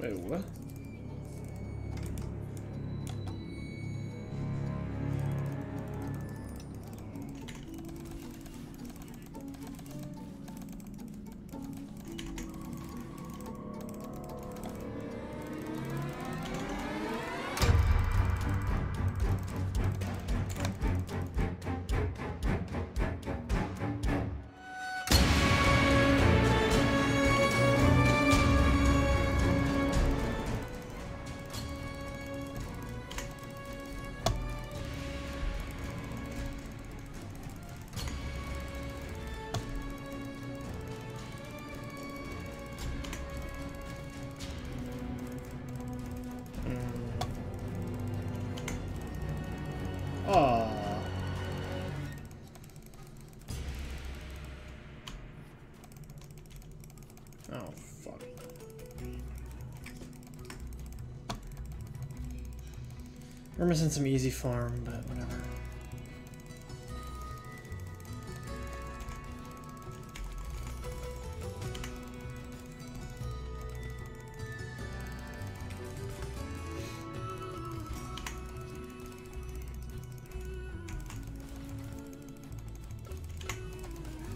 Wait, what? We're missing some easy farm, but whatever.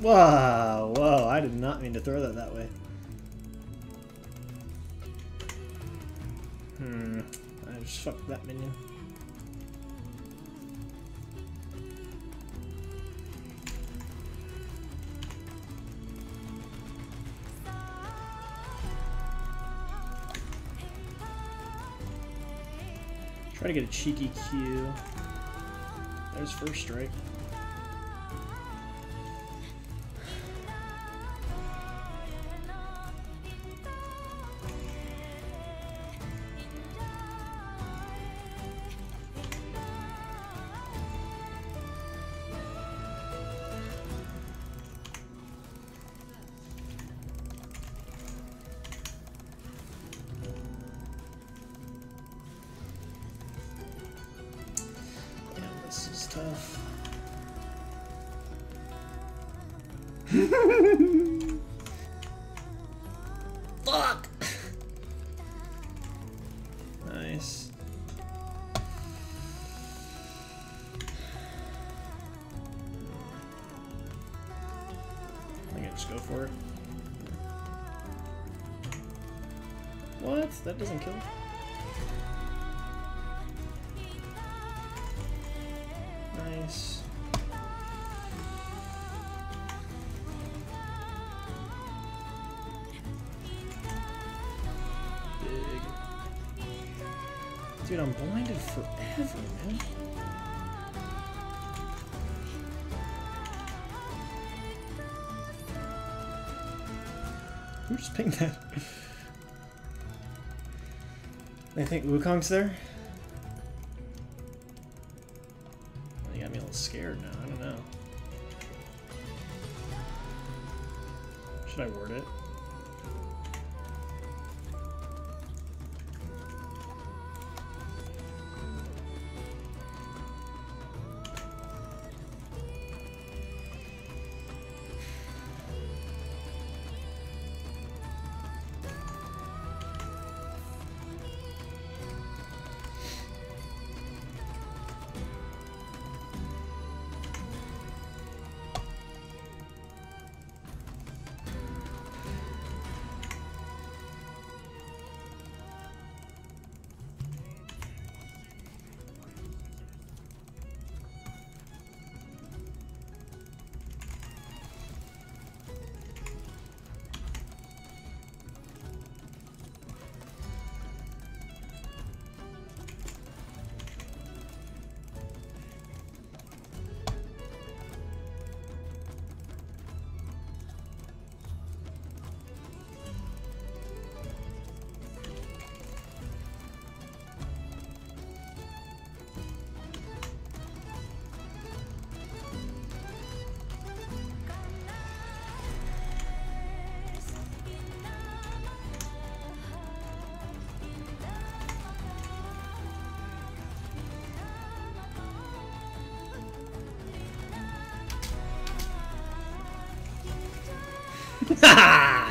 Whoa, whoa, I did not mean to throw that that way. I just fucked that minion. Try to get a cheeky Q. There's first strike. Tough. Fuck! Nice. I think I just go for it. What? That doesn't kill? Nice. Big. Dude, I'm blinded forever, man. Who just pinged that? I think Wukong's there. Scared now, I don't know. Should I word it?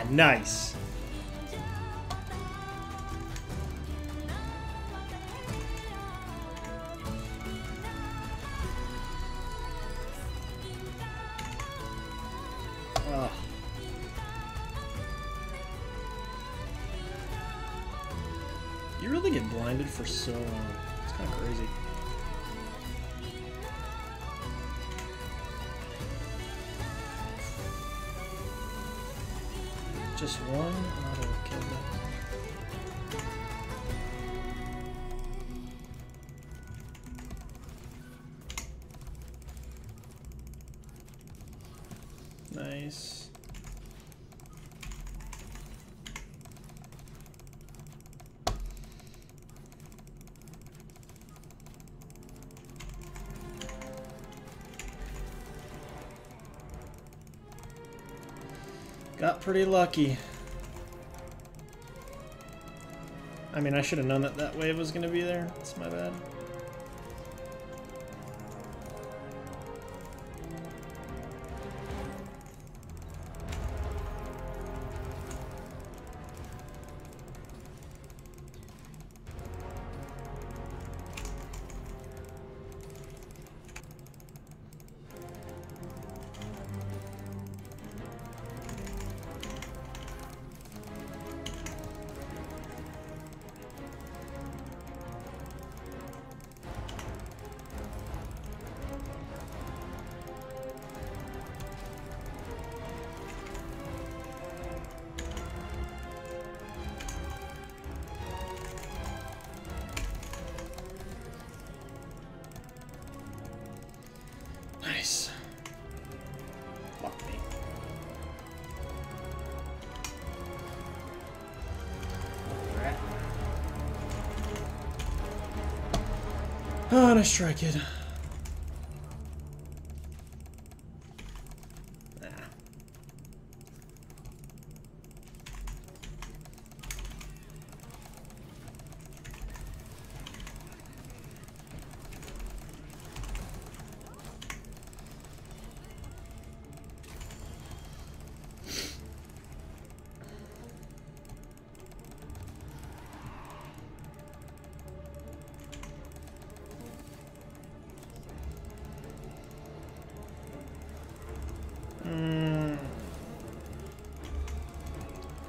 Nice. You really get blinded for so long. It's kind of crazy. Just one auto kill them. Nice. Got pretty lucky. I mean, I should have known that that wave was going to be there. That's my bad. Oh, nice try, kid. Nah.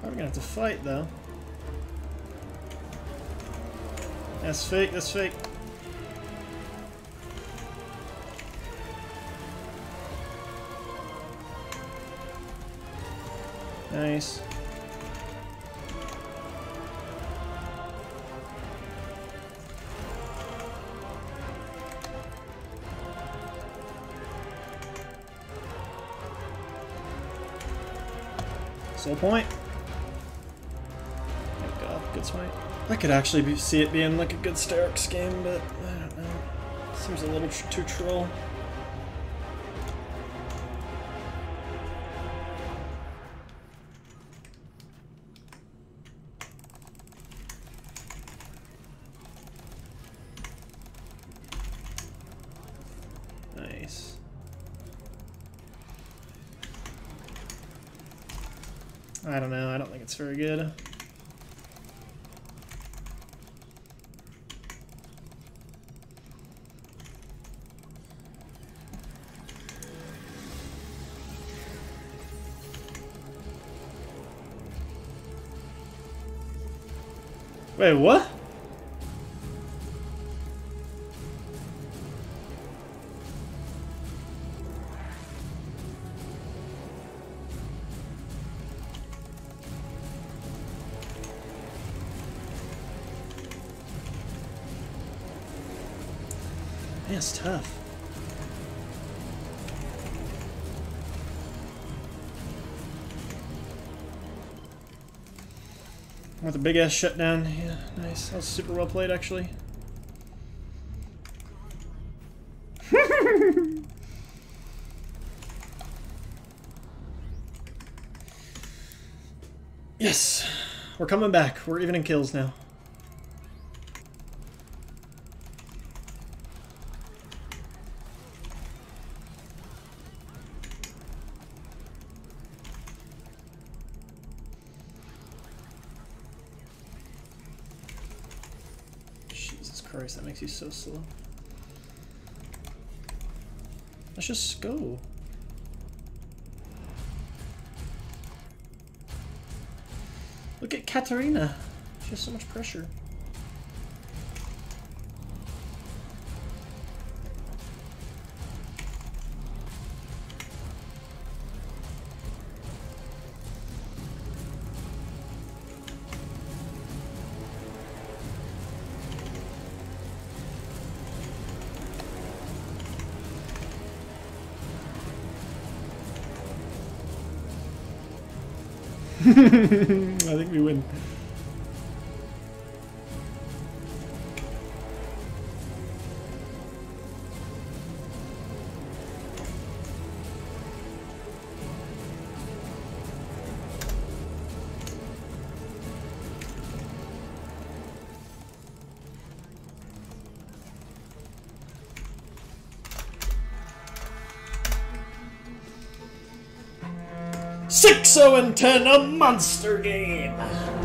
Probably gonna have to fight though. That's fake, that's fake. Nice. Slow point. Thank God, good smite. I could actually see it being like a good Sterix game, but I don't know. Seems a little too troll. Nice. I don't know, I don't think it's very good. Wait, what? That's tough. With a big ass shutdown. Yeah, nice. That was super well played, actually. Yes, we're coming back. We're even in kills now. Christ, that makes you so slow. Let's just go. Look at Katarina. She has so much pressure. I think we win. And 10, a monster game!